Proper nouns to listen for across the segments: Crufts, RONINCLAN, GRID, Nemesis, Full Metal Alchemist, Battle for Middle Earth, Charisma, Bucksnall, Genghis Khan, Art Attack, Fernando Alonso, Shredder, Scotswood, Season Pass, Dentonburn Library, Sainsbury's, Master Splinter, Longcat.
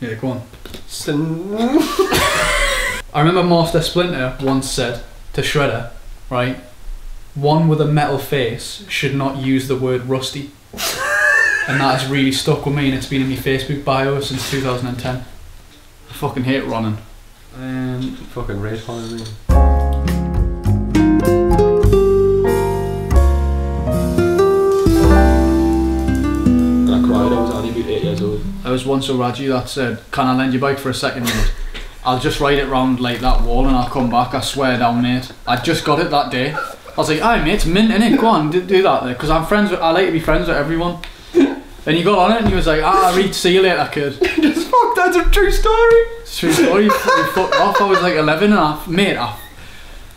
Yeah, go on. I remember Master Splinter once said to Shredder, right, one with a metal face should not use the word rusty. And that has really stuck with me, and it's been in my Facebook bio since 2010. I fucking hate running. Fucking rage running. I cried, I was only about 8 years old. I was once a Raji that said, can I lend your bike for a second minute? I'll just ride it round like that wall and I'll come back, I swear down, mate. I just got it that day. I was like, aye mate, it's mint innit, go on, do that there, because I'm friends with, I like to be friends with everyone. And he got on it and he was like, ah, read, see you later kid. Just fuck, that's a true story. It's a true story, you fucked off. I was like 11 and I, mate,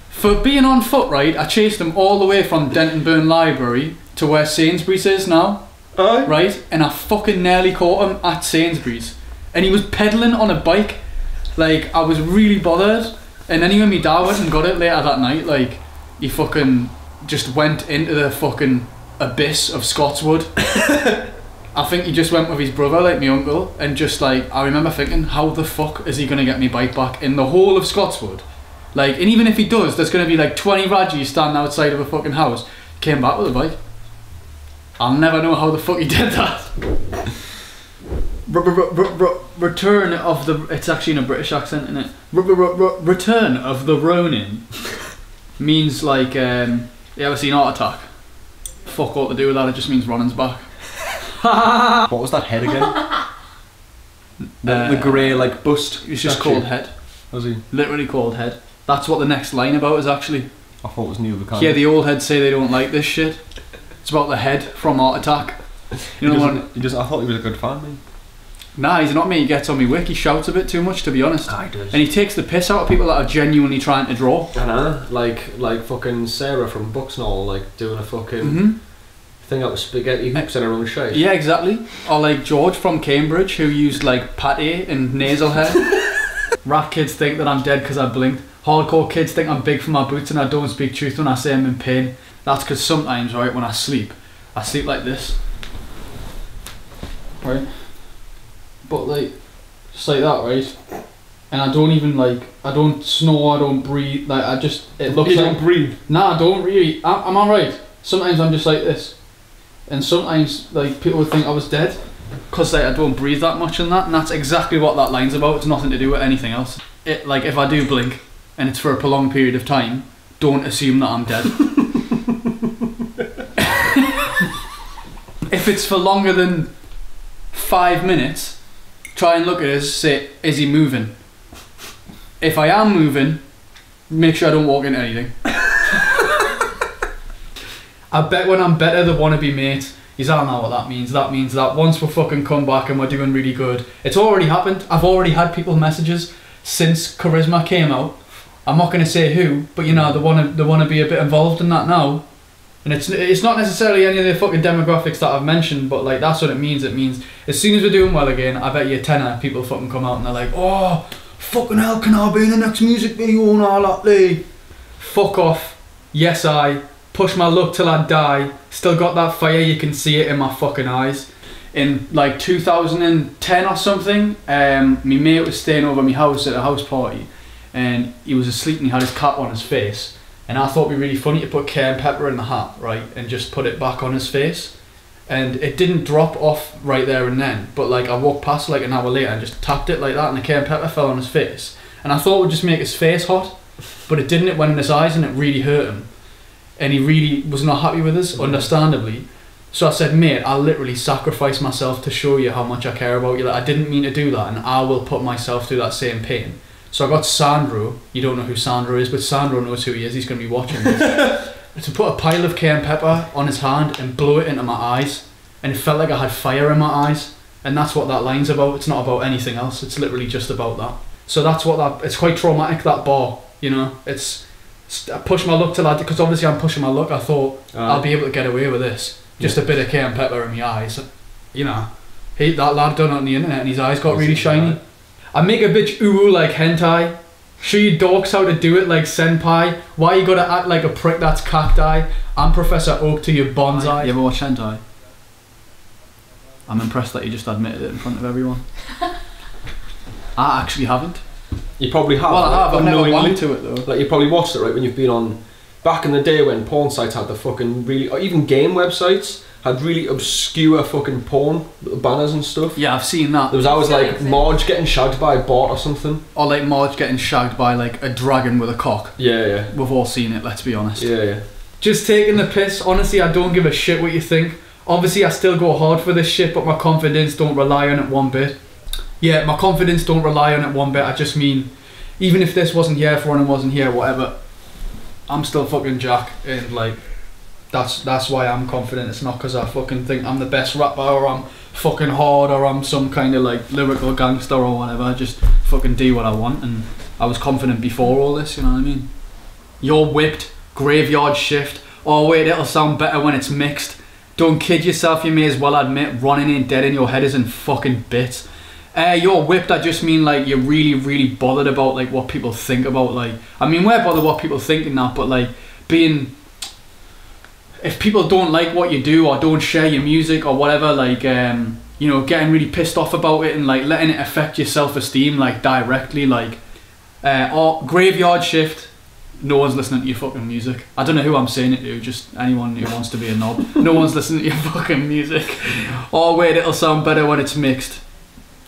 for being on foot, right, I chased him all the way from Dentonburn Library to where Sainsbury's is now. Aye. Right, and I fucking nearly caught him at Sainsbury's. And he was pedalling on a bike. Like, I was really bothered, and then when my dad went and got it later that night, like, he fucking just went into the fucking abyss of Scotswood. I think he just went with his brother, like my uncle, and just like, I remember thinking, how the fuck is he gonna get me bike back in the whole of Scotswood? Like, and even if he does, there's gonna be like 20 Rajis standing outside of a fucking house. Came back with a bike. I'll never know how the fuck he did that. Return of the... It's actually in a British accent, isn't it? Return of the Ronin means like... You ever seen Art Attack? Fuck all to do with that, it just means Ronin's back. What was that head again? The grey like bust. It's just called head. Was he? Literally called head. That's what the next line about is actually. I thought it was new kind. Yeah, the old heads say they don't like this shit. It's about the head from Art Attack. You know what? I thought he was a good fan, man. Nah, he's not me, he gets on me wick, he shouts a bit too much to be honest. I do. And he takes the piss out of people that are genuinely trying to draw. I know, like fucking Sarah from Bucksnall, like doing a fucking thing out of spaghetti hoops in her own shape. Yeah, exactly. Or like George from Cambridge who used like pate and nasal hair. Rap kids think that I'm dead because I blinked. Hardcore kids think I'm big for my boots and I don't speak truth when I say I'm in pain. That's because sometimes, right, when I sleep like this. Right? But like, just like that, right? And I don't even like, I don't snore, I don't breathe, like I just, it looks like... You don't breathe? Nah, I don't really, I'm alright. Sometimes I'm just like this. And sometimes, like, people would think I was dead, because like, I don't breathe that much and that's exactly what that line's about, it's nothing to do with anything else. It, like, if I do blink, and it's for a prolonged period of time, don't assume that I'm dead. If it's for longer than 5 minutes, try and look at us, say, is he moving? If I am moving, make sure I don't walk into anything. I bet when I'm better, the wannabe mate, he's, I don't know what that means. That means that once we're fucking come back and we're doing really good. It's already happened. I've already had people messages since Charisma came out. I'm not going to say who, but you know, they wanna be a bit involved in that now. And it's not necessarily any of the fucking demographics that I've mentioned, but like that's what it means. It means as soon as we're doing well again, I bet you a tenner people fucking come out and they're like, oh, fucking hell, can I be in the next music video and all that day? Fuck off. Yes, I. Push my luck till I die. Still got that fire, you can see it in my fucking eyes. In like 2010 or something, my mate was staying over at my house at a house party and he was asleep and he had his cap on his face. And I thought it'd be really funny to put cayenne pepper in the hat, right, and just put it back on his face. And it didn't drop off right there and then, but like I walked past like an hour later and just tapped it like that and the cayenne pepper fell on his face. And I thought it would just make his face hot, but it didn't, it went in his eyes and it really hurt him. And he really was not happy with us, understandably. So I said, mate, I'll literally sacrifice myself to show you how much I care about you. Like, I didn't mean to do that and I will put myself through that same pain. So I got Sandro, you don't know who Sandro is, but Sandro knows who he is, he's going to be watching this. To put a pile of cayenne pepper on his hand and blow it into my eyes, and it felt like I had fire in my eyes, and that's what that line's about, it's not about anything else, it's literally just about that. So that's what that, it's quite traumatic, that bar, you know, it's I push my luck till I, because obviously I'm pushing my luck, I thought, I'll be able to get away with this, just a bit of cayenne pepper in my eyes, you know. That lad done it on the internet and his eyes got really shiny. I make a bitch uwu like hentai. Show you dorks how to do it like senpai. Why you gotta act like a prick, that's cacti. I'm Professor Oak to your bonsai. You ever watch hentai? I'm impressed that you just admitted it in front of everyone. I actually haven't. You probably have. Well, I have. I've never gone to it though. Like, you probably watched it right when you've been on. Back in the day when porn sites had the fucking really, or even game websites had really obscure fucking porn banners and stuff. Yeah, I've seen that. There was always like Marge getting shagged by a bot or something. Or like Marge getting shagged by like a dragon with a cock. Yeah, yeah. We've all seen it. Let's be honest. Yeah, yeah. Just taking the piss. Honestly, I don't give a shit what you think. Obviously, I still go hard for this shit, but my confidence don't rely on it one bit. Yeah, my confidence don't rely on it one bit. I just mean, even if this wasn't here for and wasn't here, whatever, I'm still fucking Jack, and like, that's why I'm confident. It's not because I fucking think I'm the best rapper or I'm fucking hard or I'm some kind of like lyrical gangster or whatever. I just fucking do what I want, and I was confident before all this, you know what I mean? You're whipped, graveyard shift, oh wait, it'll sound better when it's mixed. Don't kid yourself, you may as well admit running in dead in your head isn't fucking bits. You're whipped, I just mean like you're really, really bothered about like what people think about, like, I mean, we're bothered what people think and that, but like being, if people don't like what you do or don't share your music or whatever, like, you know, getting really pissed off about it and like letting it affect your self-esteem, like directly, like, or graveyard shift, no one's listening to your fucking music. I don't know who I'm saying it to, just anyone who wants to be a knob. No one's listening to your fucking music. Oh wait, it'll sound better when it's mixed.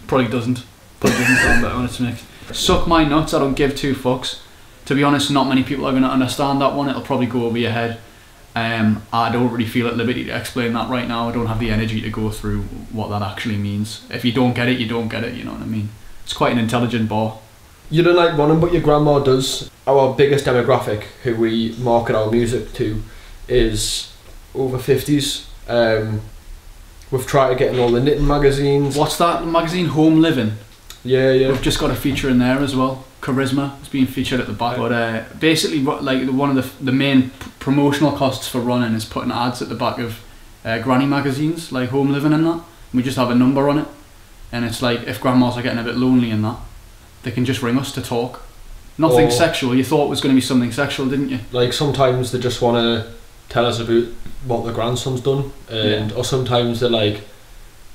Probably doesn't. Probably doesn't sound better when it's mixed. Suck my nuts, I don't give two fucks. To be honest, not many people are going to understand that one. It'll probably go over your head. I don't really feel at liberty to explain that right now. I don't have the energy to go through what that actually means. If you don't get it, you don't get it, you know what I mean? It's quite an intelligent bar. You don't like running, but your grandma does. Our biggest demographic who we market our music to is over 50s. We've tried to get in all the knitting magazines. What's that magazine? Home Living? Yeah, yeah. We've just got a feature in there as well. Charisma is being featured at the back. But basically, like, one of the main promotional costs for running is putting ads at the back of granny magazines, like Home Living and that. We just have a number on it. And it's like, if grandmas are getting a bit lonely in that, they can just ring us to talk. Nothing sexual. You thought it was going to be something sexual, didn't you? Like, sometimes they just want to tell us about what their grandson's done, and or sometimes they're like,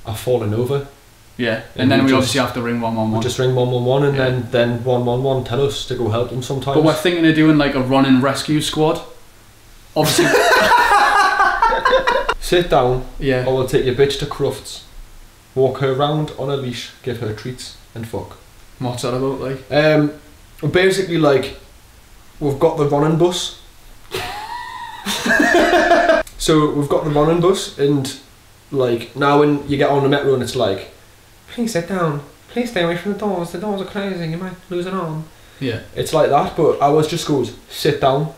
I've fallen over. Yeah, and then we obviously have to ring 111. We just ring 111, and then 111 tell us to go help them sometimes. But we're thinking of doing like a running rescue squad. Obviously. Sit down. Yeah. Or we'll take your bitch to Crufts, walk her round on a leash, give her treats, and fuck. What's that about, like? Basically, like, we've got the running bus. So we've got the running bus, and like, now when you get on the metro and it's like, please sit down, please stay away from the doors are closing, you might lose an arm. Yeah. It's like that, but ours just goes, sit down,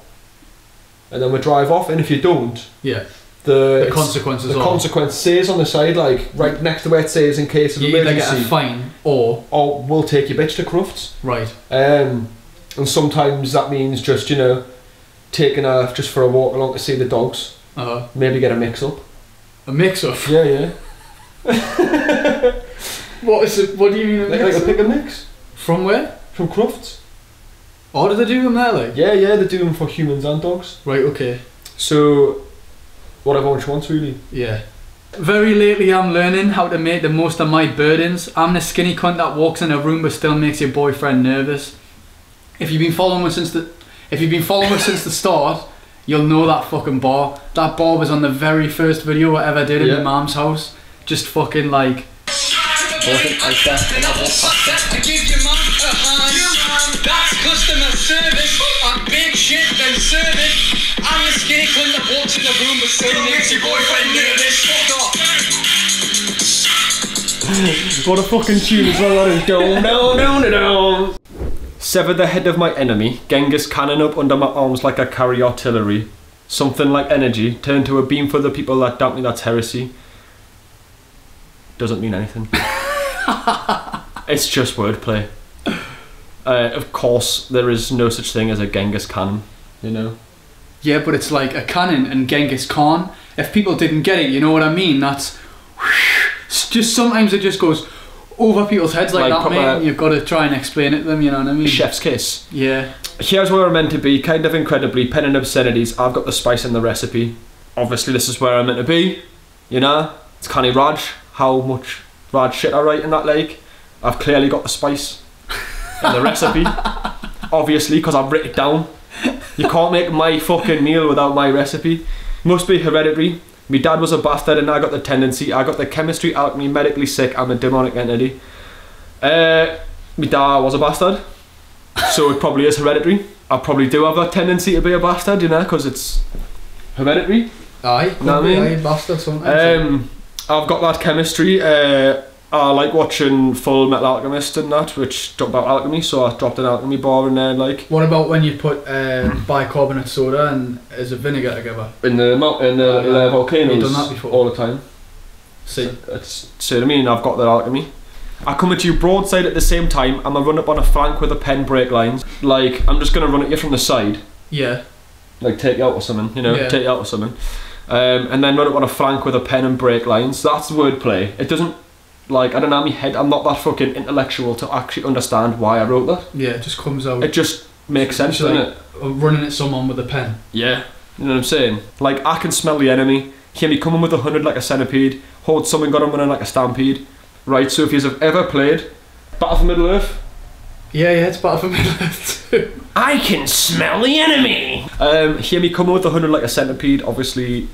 and then we drive off, and if you don't, yeah, the consequences. The consequence says on the side, like, right next to where it says in case of emergency. You either get a fine, or we'll take your bitch to Crufts. Right. And sometimes that means just, you know, taking her just for a walk along to see the dogs. Uh-huh. Maybe get a mix-up. A mix-up? Yeah, yeah. What is it? What do you mean? Like a pick and mix? From where? From Crufts. Oh, do they do them there, like? Yeah, yeah, they do them for humans and dogs. Right, okay. So, whatever she wants, really. Yeah. Very lately I'm learning how to make the most of my burdens. I'm the skinny cunt that walks in a room but still makes your boyfriend nervous. If you've been following us since the start, you'll know that fucking bar. That bar was on the very first video I ever did in my mum's house. Just fucking like. What a fucking tune as well, that is. Down, down, down, down. Sever the head of my enemy, Genghis cannon up under my arms like I carry artillery. Something like energy, turn to a beam for the people that doubt me, that's heresy. Doesn't mean anything. It's just wordplay. Of course, there is no such thing as a Genghis cannon, you know? Yeah, but it's like a cannon and Genghis Khan. If people didn't get it, you know what I mean? That's... just sometimes it just goes... over people's heads like that, mate, and you've got to try and explain it to them, you know what I mean? Chef's kiss. Yeah. Here's where we're meant to be, kind of incredibly, penning obscenities, I've got the spice in the recipe. Obviously this is where I'm meant to be, you know? It's Canny Raj, how much Raj shit I write in that, like. I've clearly got the spice in the recipe, obviously, because I've written it down. You can't make my fucking meal without my recipe. Must be hereditary. My dad was a bastard and I got the tendency. I got the chemistry out of me, medically sick. I'm a demonic entity. My dad was a bastard, so it probably is hereditary. I probably do have a tendency to be a bastard, you know, because it's hereditary. Aye, you know what I mean? Aye, bastard sometimes. I've got that chemistry. I like watching Full Metal Alchemist and that, which talked about alchemy, so I dropped an alchemy bar in there. Like, what about when you put bicarbonate soda and as a vinegar together? In the volcanoes. You've done that before all the time. See, so I mean, I've got that alchemy. I come at you broadside at the same time. I'm a run up on a flank with a pen break lines. Like, I'm just gonna run at you from the side. Yeah. Like take you out or something, you know, yeah. Take you out or something, and then run up on a flank with a pen and break lines. That's wordplay. It doesn't. Like, I don't know, in my head, I'm not that fucking intellectual to actually understand why I wrote that. Yeah, it just comes out. It just makes sense, like, doesn't it? Running at someone with a pen. Yeah, you know what I'm saying? Like, I can smell the enemy, hear me coming with 100 like a centipede, hold someone got him running like a stampede. Right, so if you've ever played Battle for Middle Earth. Yeah, it's Battle for Middle Earth too. I can smell the enemy! Hear me coming with 100 like a centipede, obviously.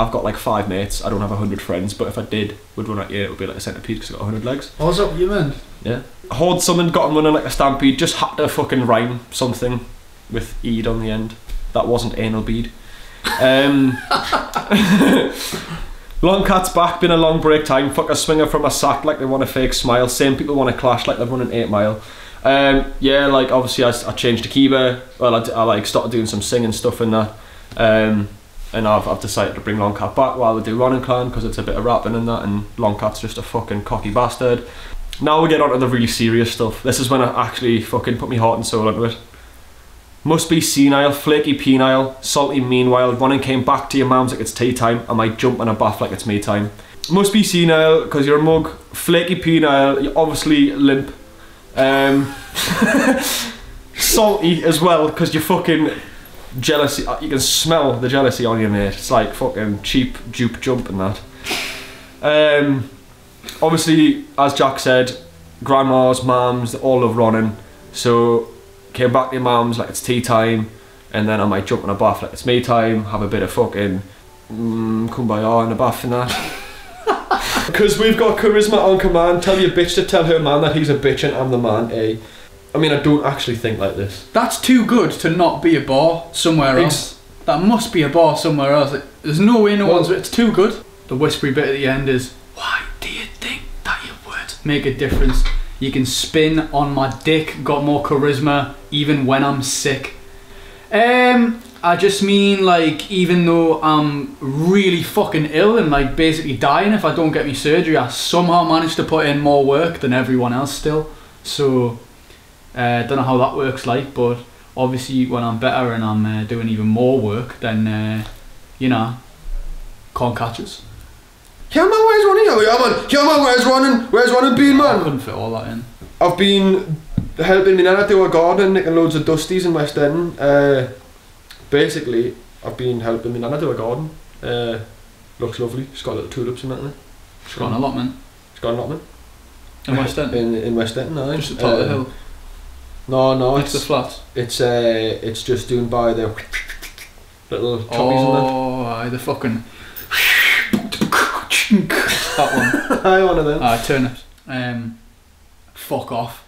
I've got like 5 mates, I don't have 100 friends, but if I did, we'd run at you, it would be like a centipede because I've got 100 legs. What's up, you man? Yeah. Horde summoned, got him running like a stampede, just had to fucking rhyme something with eed on the end. That wasn't anal bead. Longcat's back, been a long break time, fuck a swinger from a sack like they want a fake smile, same people want to clash like they're running 8 Mile. Yeah, like obviously I changed to keyboard, well I like started doing some singing stuff in that. And I've decided to bring Longcat back while we do Ronin Clan because it's a bit of rapping and that, and Longcat's just a fucking cocky bastard. Now we get onto the really serious stuff. This is when I actually fucking put my heart and soul into it. Must be senile, flaky penile, salty meanwhile, Ronin came back to your mams like it's tea time, I might jump in a bath like it's me time. Must be senile because you're a mug, flaky penile, you're obviously limp. Salty as well because you're fucking... jealousy, you can smell the jealousy on you, mate. It's like fucking cheap dupe jump and that. Obviously, as Jack said, grandmas, mums, they all love Ronin. So, came back to your mums like it's tea time, and then I might jump in a bath like it's me time, have a bit of fucking kumbaya in a bath and that. Because we've got charisma on command, tell your bitch to tell her man that he's a bitch and I'm the man, eh? I mean, I don't actually think like this. That's too good to not be a bar somewhere else. That must be a bar somewhere else. Like, there's no way no one's... It's too good. The whispery bit at the end is, why do you think that your words make a difference? You can spin on my dick, got more charisma, even when I'm sick. I just mean, like, even though I'm really fucking ill and, like, basically dying if I don't get me surgery, I somehow managed to put in more work than everyone else still. So... don't know how that works like, but obviously when I'm better and I'm doing even more work, then you know, can't catch us. Yeah man, where's Ronin? Oh yeah man, yeah man, where's Ronin? Where's Ronin been, man? I couldn't fit all that in. I've been helping my nana do a garden, nicking loads of dusties in West End. Basically, I've been helping my nana do a garden. Looks lovely. She's got little tulips in that there. She's got an allotment. She's got an allotment. In West End? In West End, I think. Just at the top of the hill. No, it's the flat. It's just doing by the little choppies. Oh, aye, the fucking that one. Aye, one of them. Aye, turn it. Fuck off.